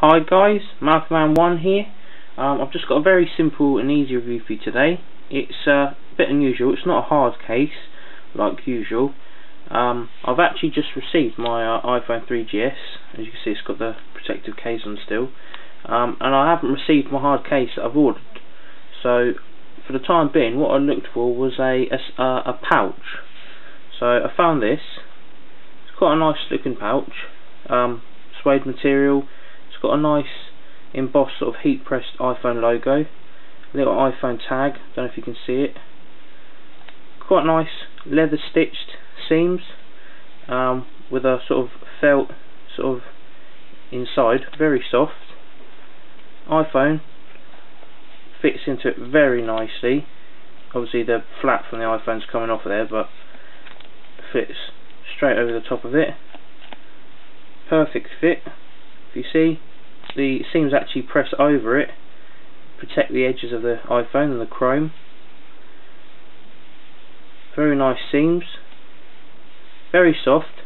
Hi guys, Mouthman1 here. I've just got a very simple and easy review for you today. It's a bit unusual, it's not a hard case like usual. I've actually just received my iPhone 3GS. As you can see, it's got the protective case on still. And I haven't received my hard case that I've ordered. So for the time being, what I looked for was a pouch. So I found this. It's quite a nice looking pouch. Suede material. It's got a nice embossed sort of heat pressed iPhone logo, little iPhone tag, don't know if you can see it, quite nice leather stitched seams with a sort of felt sort of inside, very soft. iPhone fits into it very nicely. Obviously the flap from the iPhone's coming off of there, but fits straight over the top of it, perfect fit. If you see, the seams actually press over it, protect the edges of the iPhone and the chrome. Very nice seams, very soft.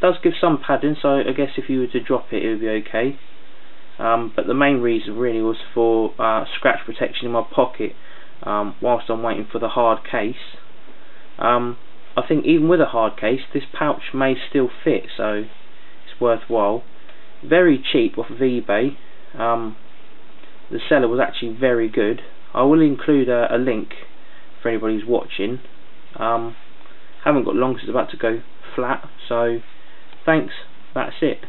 Does give some padding, so I guess if you were to drop it, it would be okay. But the main reason really was for scratch protection in my pocket whilst I'm waiting for the hard case. I think even with a hard case, this pouch may still fit, so it's worthwhile. Very cheap off of eBay. The seller was actually very good. I will include a link for anybody who's watching. Haven't got long because it's about to go flat, so thanks, that's it.